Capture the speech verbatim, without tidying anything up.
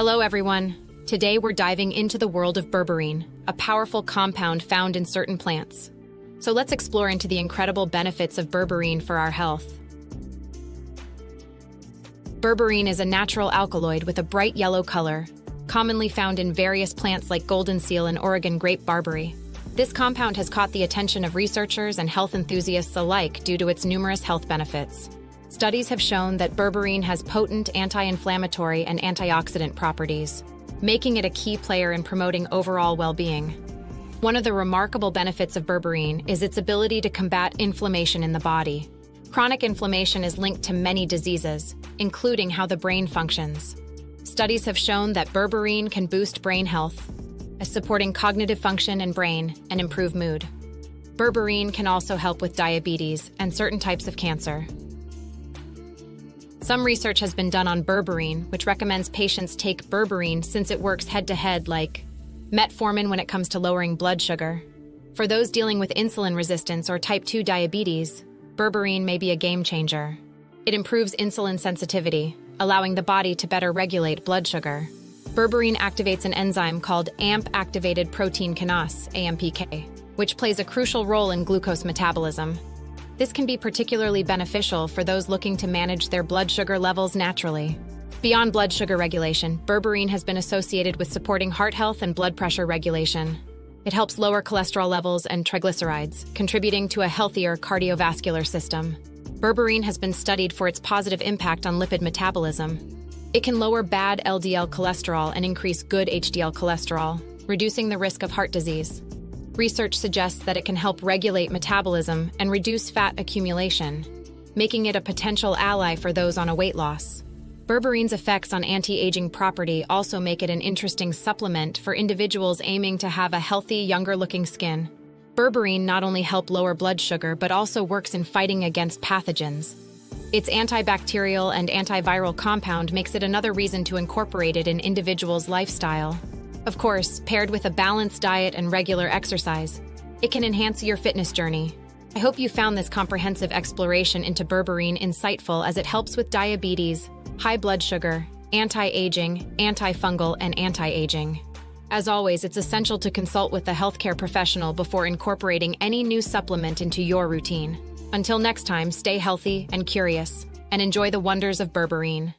Hello everyone. Today we're diving into the world of berberine, a powerful compound found in certain plants. So let's explore into the incredible benefits of berberine for our health. Berberine is a natural alkaloid with a bright yellow color, commonly found in various plants like golden seal and Oregon grape barberry. This compound has caught the attention of researchers and health enthusiasts alike due to its numerous health benefits. Studies have shown that berberine has potent anti-inflammatory and antioxidant properties, making it a key player in promoting overall well-being. One of the remarkable benefits of berberine is its ability to combat inflammation in the body. Chronic inflammation is linked to many diseases, including how the brain functions. Studies have shown that berberine can boost brain health, supporting cognitive function in brain and improve mood. Berberine can also help with diabetes and certain types of cancer. Some research has been done on berberine, which recommends patients take berberine since it works head-to-head like metformin when it comes to lowering blood sugar. For those dealing with insulin resistance or type two diabetes, berberine may be a game changer. It improves insulin sensitivity, allowing the body to better regulate blood sugar. Berberine activates an enzyme called A M P-activated protein kinase, A M P K, which plays a crucial role in glucose metabolism. This can be particularly beneficial for those looking to manage their blood sugar levels naturally. Beyond blood sugar regulation, berberine has been associated with supporting heart health and blood pressure regulation. It helps lower cholesterol levels and triglycerides, contributing to a healthier cardiovascular system. Berberine has been studied for its positive impact on lipid metabolism. It can lower bad L D L cholesterol and increase good H D L cholesterol, reducing the risk of heart disease. Research suggests that it can help regulate metabolism and reduce fat accumulation, making it a potential ally for those on a weight loss. Berberine's effects on anti-aging property also make it an interesting supplement for individuals aiming to have a healthy, younger-looking skin. Berberine not only helps lower blood sugar but also works in fighting against pathogens. Its antibacterial and antiviral compound makes it another reason to incorporate it in individuals' lifestyle. Of course, paired with a balanced diet and regular exercise, it can enhance your fitness journey. I hope you found this comprehensive exploration into berberine insightful as it helps with diabetes, high blood sugar, anti-aging, antifungal, and anti-aging. As always, it's essential to consult with a healthcare professional before incorporating any new supplement into your routine. Until next time, stay healthy and curious, and enjoy the wonders of berberine.